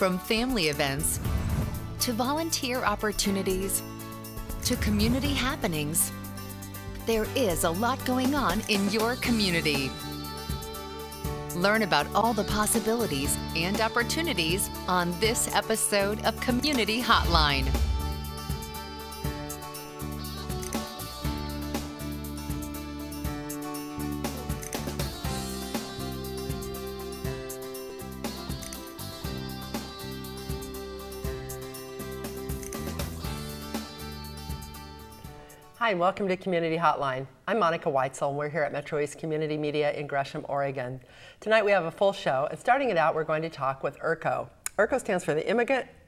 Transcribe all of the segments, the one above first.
From family events, to volunteer opportunities, to community happenings, there is a lot going on in your community. Learn about all the possibilities and opportunities on this episode of Community Hotline. Hi, and welcome to Community Hotline. I'm Monica Weitzel, and we're here at Metro East Community Media in Gresham, Oregon. Tonight we have a full show, and starting it out, we're going to talk with IRCO. IRCO stands for the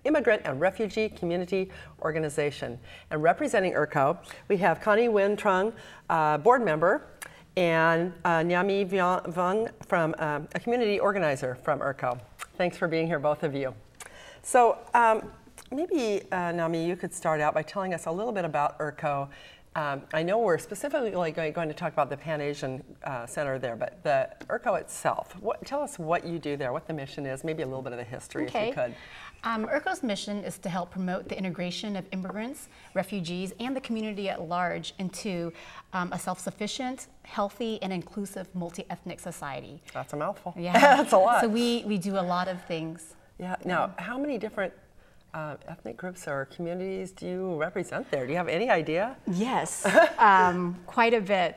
Immigrant and Refugee Community Organization. And representing IRCO, we have Connie Wintrung, board member, and Nyamivung, from a community organizer from IRCO. Thanks for being here, both of you. So maybe, Nami, you could start out by telling us a little bit about IRCO. I know we're specifically going to talk about the Pan-Asian Center there, but the IRCO itself, tell us what you do there, what the mission is, maybe a little bit of the history if you could. IRCO's mission is to help promote the integration of immigrants, refugees, and the community at large into a self-sufficient, healthy, and inclusive multi-ethnic society. That's a mouthful. Yeah. That's a lot. So we do a lot of things. Yeah. Now, how many different ethnic groups or communities do you represent there? Do you have any idea? Yes, quite a bit.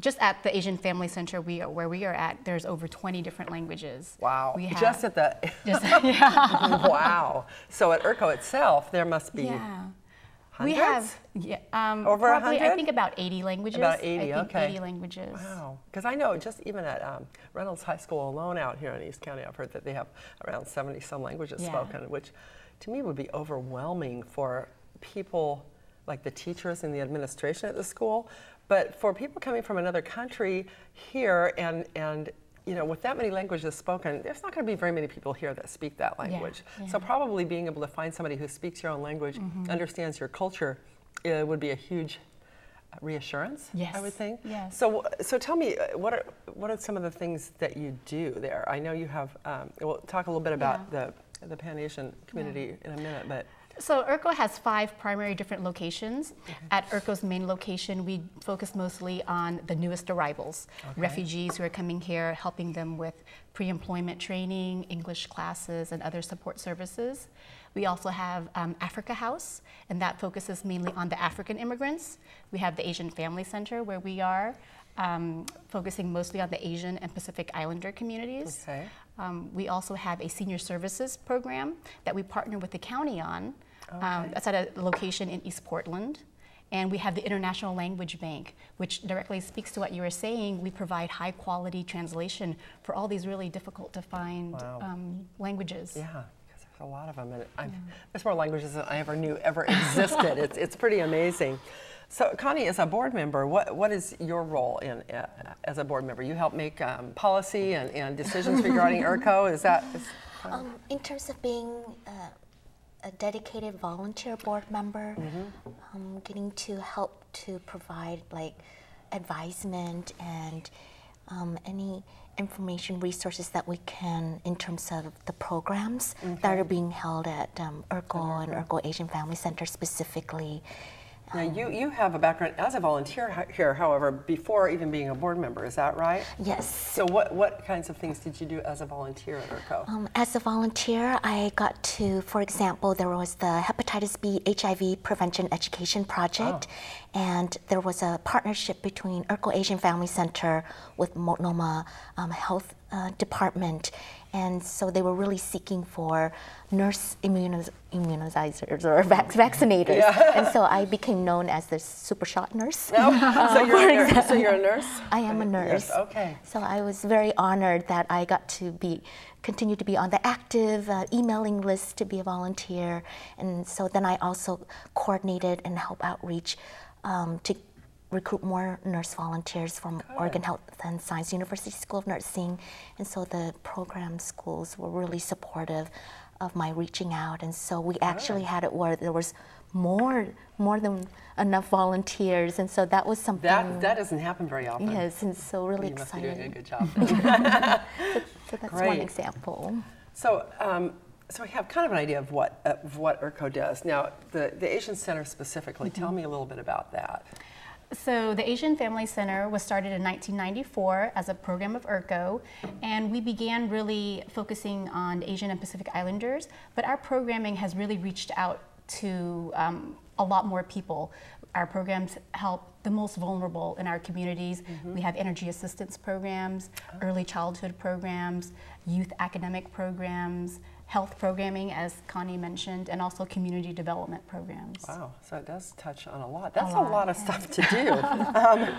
Just at the Asian Family Center where we are at, there's over 20 different languages. Wow, we have, just at the... just, yeah. Wow. So at IRCO itself, there must be... Yeah. Hundreds? We have over 100. I think about 80 languages. About 80, I think 80 languages. Wow, because I know just even at Reynolds High School alone out here in East County, I've heard that they have around 70 some languages spoken, which to me would be overwhelming for people like the teachers and the administration at the school, but for people coming from another country here and you know, with that many languages spoken, there's not going to be very many people here that speak that language. Yeah, yeah. So probably being able to find somebody who speaks your own language, understands your culture, would be a huge reassurance, I would think. Yes. So tell me, what are some of the things that you do there? I know you have, we'll talk a little bit about the Pan-Asian community in a minute, but... So IRCO has 5 primary different locations. At IRCO's main location, we focus mostly on the newest arrivals, refugees who are coming here, helping them with pre-employment training, English classes, and other support services. We also have Africa House, and that focuses mainly on the African immigrants. We have the Asian Family Center, where we are focusing mostly on the Asian and Pacific Islander communities. We also have a senior services program that we partner with the county on. That's at a location in East Portland. And we have the International Language Bank, which directly speaks to what you were saying. We provide high quality translation for all these really difficult to find languages. Yeah, because there's a lot of them. And there's more languages than I ever knew ever existed. It's pretty amazing. So Connie, as a board member, what is your role in as a board member? You help make policy and decisions regarding IRCO. Is that? In terms of being a dedicated volunteer board member, getting to help to provide like advisement and any information resources that we can in terms of the programs that are being held at IRCO and IRCO Asian Family Center specifically. Now, you have a background as a volunteer here, however, before even being a board member, is that right? Yes. So what kinds of things did you do as a volunteer at IRCO? As a volunteer, I got to, for example, there was the Hepatitis B HIV Prevention Education Project, and there was a partnership between IRCO Asian Family Center with Multnomah Health Department. And so they were really seeking for nurse immunizers or vaccinators. Yeah. And so I became known as the super shot nurse. No. So you're a nurse? I am a nurse. Yes. Okay. So I was very honored that I got to continue to be on the active emailing list to be a volunteer. And so then I also coordinated and helped outreach to recruit more nurse volunteers from Oregon Health and Science University School of Nursing. And so the program schools were really supportive of my reaching out. And so we actually had it where there was more than enough volunteers. And so that was something. That doesn't happen very often. Yes, and so really exciting. You must be doing a good job. So that's one example. So, so we have kind of an idea of what IRCO does. Now, the Asian Center specifically, tell me a little bit about that. So the Asian Family Center was started in 1994 as a program of IRCO, and we began really focusing on Asian and Pacific Islanders, but our programming has really reached out to a lot more people. Our programs help the most vulnerable in our communities. Mm-hmm. We have energy assistance programs, early childhood programs, youth academic programs, health programming, as Connie mentioned, and also community development programs. Wow, so it does touch on a lot. That's a lot of stuff to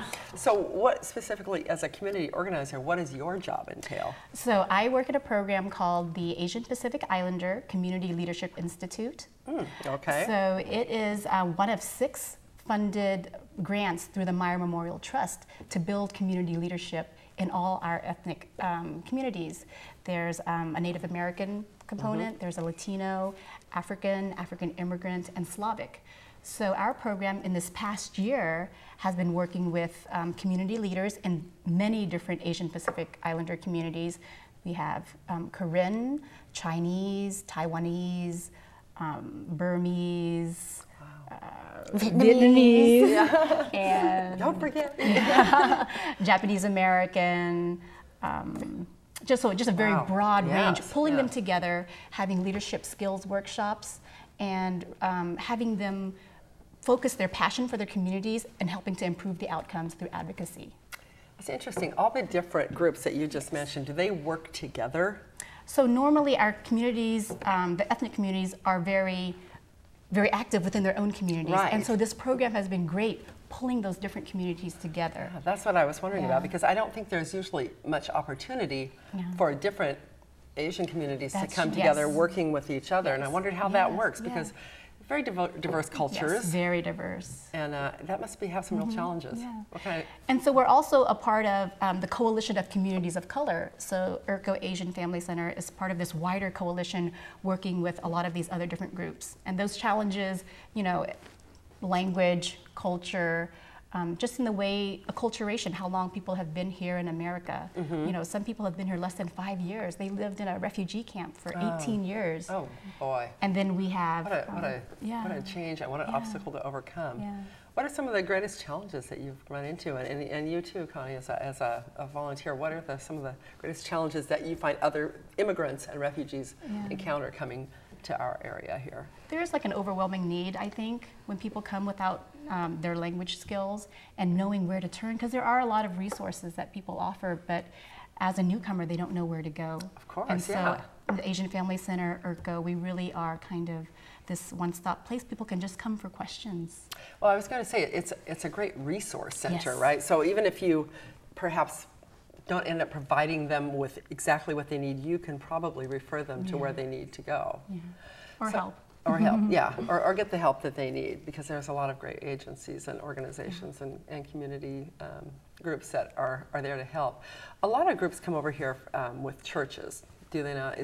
do. So what specifically, as a community organizer, what does your job entail? So I work at a program called the Asian Pacific Islander Community Leadership Institute. Mm, okay. So it is one of 6 funded grants through the Meyer Memorial Trust to build community leadership in all our ethnic communities. There's a Native American component, there's a Latino, African, African immigrant, and Slavic. So our program in this past year has been working with community leaders in many different Asian Pacific Islander communities. We have Karen, Chinese, Taiwanese, Burmese, Vietnamese, and don't forget Japanese American, just a very broad range, pulling them together, having leadership skills workshops, and having them focus their passion for their communities and helping to improve the outcomes through advocacy. It's interesting, all the different groups that you just mentioned, do they work together? So normally our communities, the ethnic communities, are very active within their own communities. Right. And so this program has been great, pulling those different communities together. Yeah, that's what I was wondering about, because I don't think there's usually much opportunity for different Asian communities to come together working with each other. And I wondered how that works, because very diverse cultures. Yes, very diverse. And that must have some real challenges. Yeah. Okay. And so we're also a part of the Coalition of Communities of Color. So IRCO Asian Family Center is part of this wider coalition working with a lot of these other different groups. And those challenges, you know, language, culture, just in the way acculturation, how long people have been here in America. Mm-hmm. You know, some people have been here less than 5 years. They lived in a refugee camp for 18 years. Oh boy! And then we have what a change! What an obstacle to overcome. Yeah. What are some of the greatest challenges that you've run into, and you too, Connie, as a volunteer? What are some of the greatest challenges that you find other immigrants and refugees encounter coming to our area here? There's like an overwhelming need, I think, when people come without their language skills and knowing where to turn, because there are a lot of resources that people offer, but as a newcomer, they don't know where to go. Of course, and so the Asian Family Center, IRCO, we really are kind of this one-stop place. People can just come for questions. Well, I was going to say, it's a great resource center, right? So even if you perhaps don't end up providing them with exactly what they need, you can probably refer them to where they need to go. Yeah. Or help. Or help, or get the help that they need, because there's a lot of great agencies and organizations and community groups that are there to help. A lot of groups come over here with churches, do they not?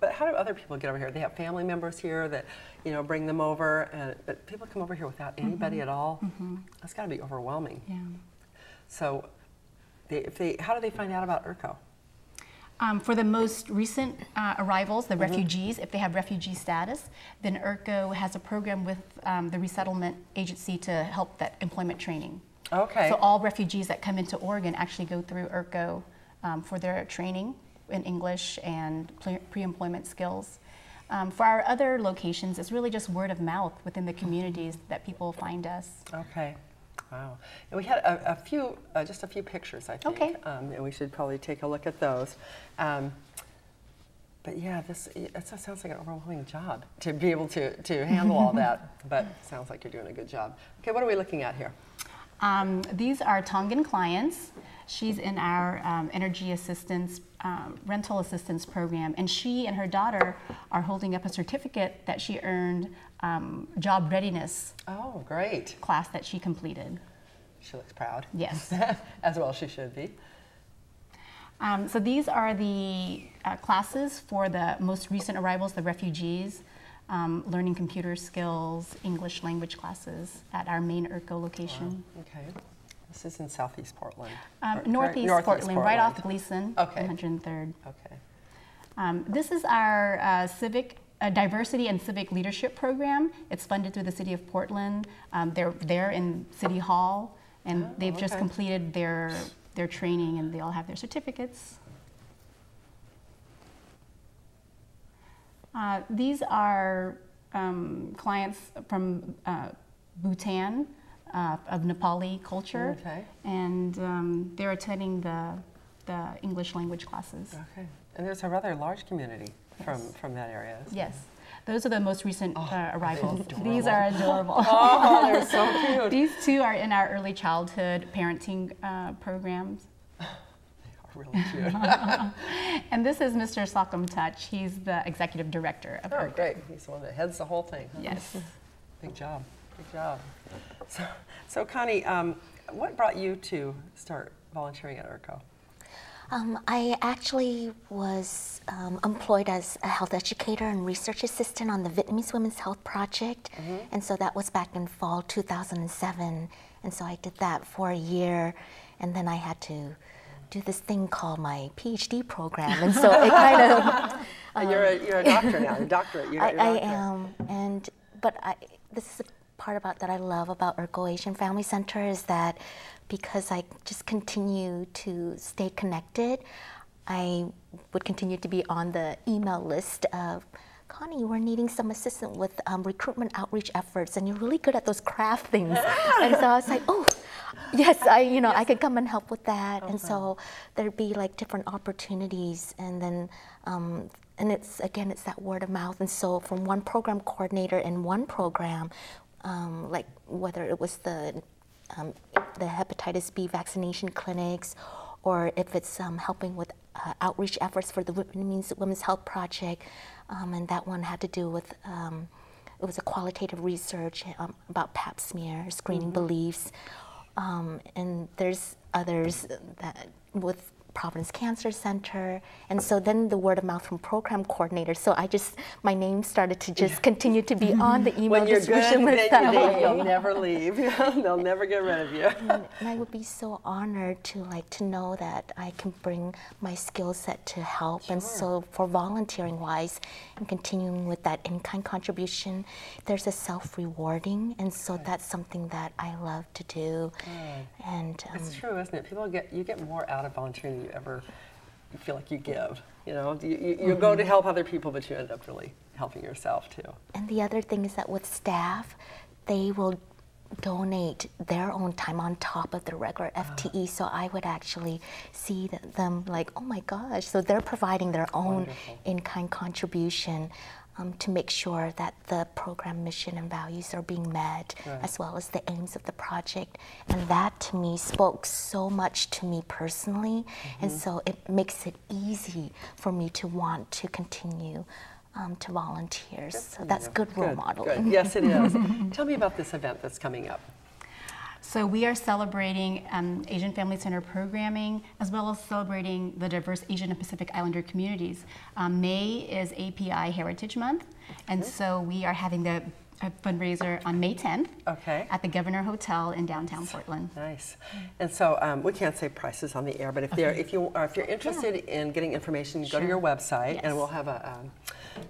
But how do other people get over here? They have family members here that, you know, bring them over, but people come over here without anybody at all. That's gotta be overwhelming. Yeah. So, how do they find out about IRCO? For the most recent arrivals, the refugees, if they have refugee status, then IRCO has a program with the resettlement agency to help that employment training. Okay. So all refugees that come into Oregon actually go through IRCO for their training in English and pre-employment skills. For our other locations, it's really just word of mouth within the communities that people find us. Okay. Wow. And we had just a few pictures, I think, and we should probably take a look at those. But yeah, it sounds like an overwhelming job to be able to handle all that, but it sounds like you're doing a good job. Okay, what are we looking at here? These are Tongan clients. She's in our energy assistance, rental assistance program, and she and her daughter are holding up a certificate that she earned, job readiness. Oh, great. Class that she completed. She looks proud. Yes. As well she should be. So these are the classes for the most recent arrivals, the refugees, learning computer skills, English language classes at our main IRCO location. Wow. Okay. This is in Southeast Portland. Northeast Portland, right off Gleason, 103rd. Okay. This is our civic diversity and civic leadership program. It's funded through the City of Portland. They're in City Hall, and they've just completed their training, and they all have their certificates. These are clients from Bhutan, of Nepali culture, and they're attending the English language classes. Okay, and there's a rather large community from that area. Yes, those are the most recent arrivals. These are adorable. Oh, they're so cute. These two are in our early childhood parenting programs. Really cute. And this is Mr. Sakam Touch. He's the executive director of Oregon. Great. He's the one that heads the whole thing. Huh? Yes. Big job. Big job. So Connie, what brought you to start volunteering at IRCO? I actually was employed as a health educator and research assistant on the Vietnamese Women's Health Project. And so that was back in fall 2007. And so I did that for a year, and then I had to do this thing called my PhD program, and so it kind of. You're a doctor now. You're doctorate. I am, and this is the part about that I love about IRCO Asian Family Center is that because I just continue to stay connected, I would continue to be on the email list of, Connie, we're needing some assistance with recruitment outreach efforts, and you're really good at those craft things. And so I was like, oh, yes, I could come and help with that. And so there'd be like different opportunities, and then, and it's that word of mouth. And so from one program coordinator in one program, like whether it was the hepatitis B vaccination clinics, or if it's helping with outreach efforts for the Women's Health Project, and that one had to do with, it was a qualitative research about Pap smear, screening beliefs, and there's others that with Providence Cancer Center, and so then the word of mouth from program coordinator. So I just, my name started to just continue to be on the email distribution list. You'll never leave. They'll never get rid of you. And I would be so honored to know that I can bring my skill set to help. And so for volunteering wise and continuing with that in-kind contribution, there's a self-rewarding, and so that's something that I love to do. And it's true, isn't it? You get more out of volunteering you ever feel like you give. You go to help other people, but you end up really helping yourself too. And the other thing is that with staff, they will donate their own time on top of the regular FTE. So I would actually see them like, oh my gosh, so they're providing their own in-kind contribution to make sure that the program mission and values are being met, as well as the aims of the project. And that to me spoke so much to me personally, and so it makes it easy for me to want to continue to volunteer. So that's good role modeling. Good. Yes, it is. Tell me about this event that's coming up. So we are celebrating Asian Family Center programming, as well as celebrating the diverse Asian and Pacific Islander communities. May is API Heritage Month, and so we are having the fundraiser on May 10th at the Governor Hotel in downtown Portland. Nice. And so we can't say prices on the air, but if you're interested in getting information, go to your website, and we'll have a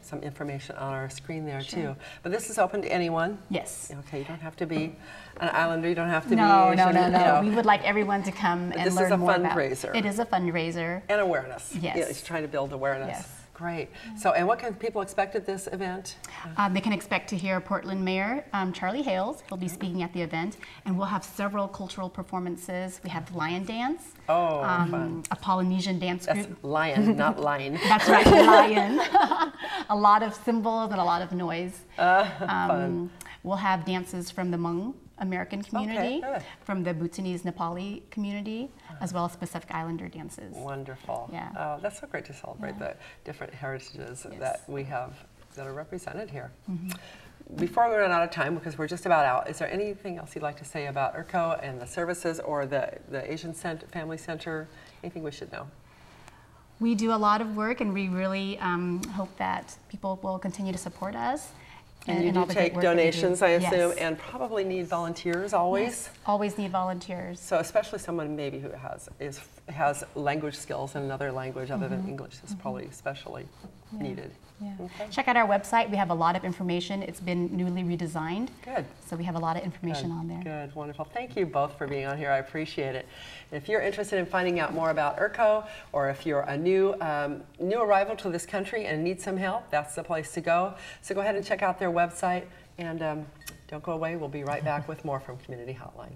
some information on our screen there too. But this is open to anyone? Yes. Okay, you don't have to be an Islander, you don't have to be Asian. No. We would like everyone to come and learn more about it. This is a fundraiser. It is a fundraiser. And awareness. Yes. Yeah, it's trying to build awareness. Yes. Great. So, and what can people expect at this event? They can expect to hear Portland Mayor Charlie Hales. He'll be speaking at the event, and we'll have several cultural performances. We have the Lion Dance, fun. A Polynesian dance group. That's Lion, not Lion. That's right, Lion. A lot of symbols and a lot of noise. Fun. We'll have dances from the Hmong American community, from the Bhutanese Nepali community, as well as Pacific Islander dances. Wonderful. Yeah. Oh, that's so great to celebrate the different heritages that we have that are represented here. Before we run out of time, because we're just about out, is there anything else you'd like to say about IRCO and the services or the Asian Family Center? Anything we should know? We do a lot of work, and we really hope that people will continue to support us. And you do take donations, I assume, yes. And probably need volunteers always. Yes. Always need volunteers. So especially someone maybe who has language skills in another language other than English is probably especially needed. Yeah. Okay. Check out our website. We have a lot of information. It's been newly redesigned. Good. So we have a lot of information on there. Good, wonderful. Thank you both for being on here. I appreciate it. If you're interested in finding out more about IRCO, or if you're a new arrival to this country and need some help, that's the place to go. So go ahead and check out their website, and don't go away. We'll be right back with more from Community Hotline.